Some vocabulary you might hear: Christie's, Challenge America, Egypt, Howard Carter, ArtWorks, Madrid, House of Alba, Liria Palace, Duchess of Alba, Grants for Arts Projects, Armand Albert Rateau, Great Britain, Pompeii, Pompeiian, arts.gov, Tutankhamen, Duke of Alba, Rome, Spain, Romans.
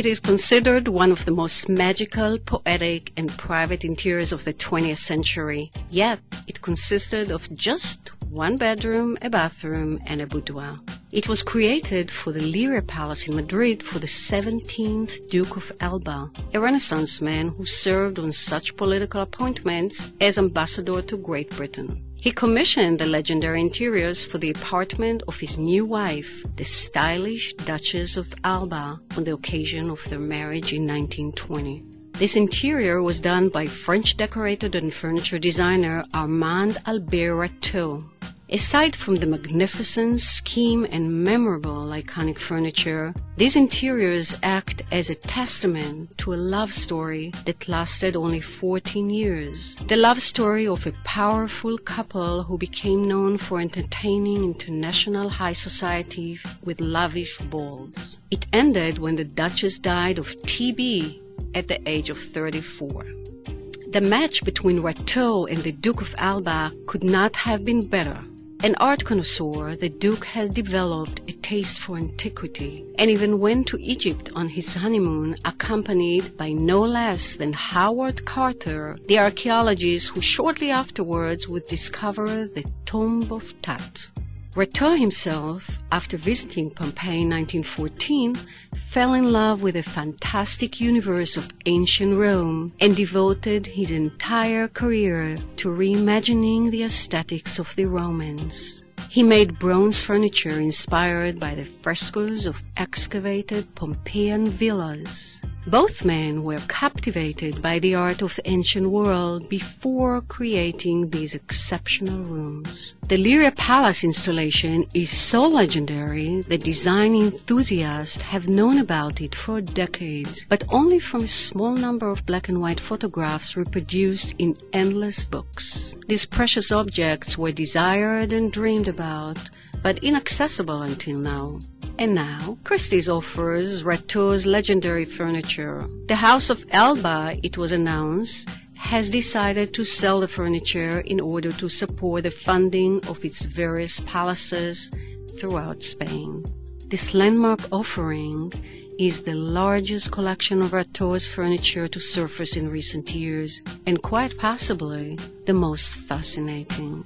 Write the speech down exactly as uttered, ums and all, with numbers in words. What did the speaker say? It is considered one of the most magical, poetic, and private interiors of the twentieth century, yet it consisted of just one bedroom, a bathroom, and a boudoir. It was created for the Liria Palace in Madrid for the seventeenth Duke of Alba, a Renaissance man who served on such political appointments as ambassador to Great Britain. He commissioned the legendary interiors for the apartment of his new wife, the stylish Duchess of Alba, on the occasion of their marriage in nineteen twenty. This interior was done by French decorator and furniture designer Armand Albert Rateau. Aside from the magnificent scheme and memorable iconic furniture, these interiors act as a testament to a love story that lasted only fourteen years. The love story of a powerful couple who became known for entertaining international high society with lavish balls. It ended when the Duchess died of T B at the age of thirty-four. The match between Rateau and the Duke of Alba could not have been better. An art connoisseur, the Duke has developed a taste for antiquity and even went to Egypt on his honeymoon, accompanied by no less than Howard Carter, the archaeologist who shortly afterwards would discover the tomb of Tut. Rateau himself, after visiting Pompeii in nineteen fourteen, fell in love with the fantastic universe of ancient Rome and devoted his entire career to reimagining the aesthetics of the Romans. He made bronze furniture inspired by the frescoes of excavated Pompeian villas. Both men were captivated by the art of the ancient world before creating these exceptional rooms. The Liria Palace installation is so legendary that design enthusiasts have known about it for decades, but only from a small number of black and white photographs reproduced in endless books. These precious objects were desired and dreamed about, but inaccessible until now. And now, Christie's offers Rateau's legendary furniture. The House of Alba, it was announced, has decided to sell the furniture in order to support the funding of its various palaces throughout Spain. This landmark offering is the largest collection of Rateau's furniture to surface in recent years, and quite possibly the most fascinating.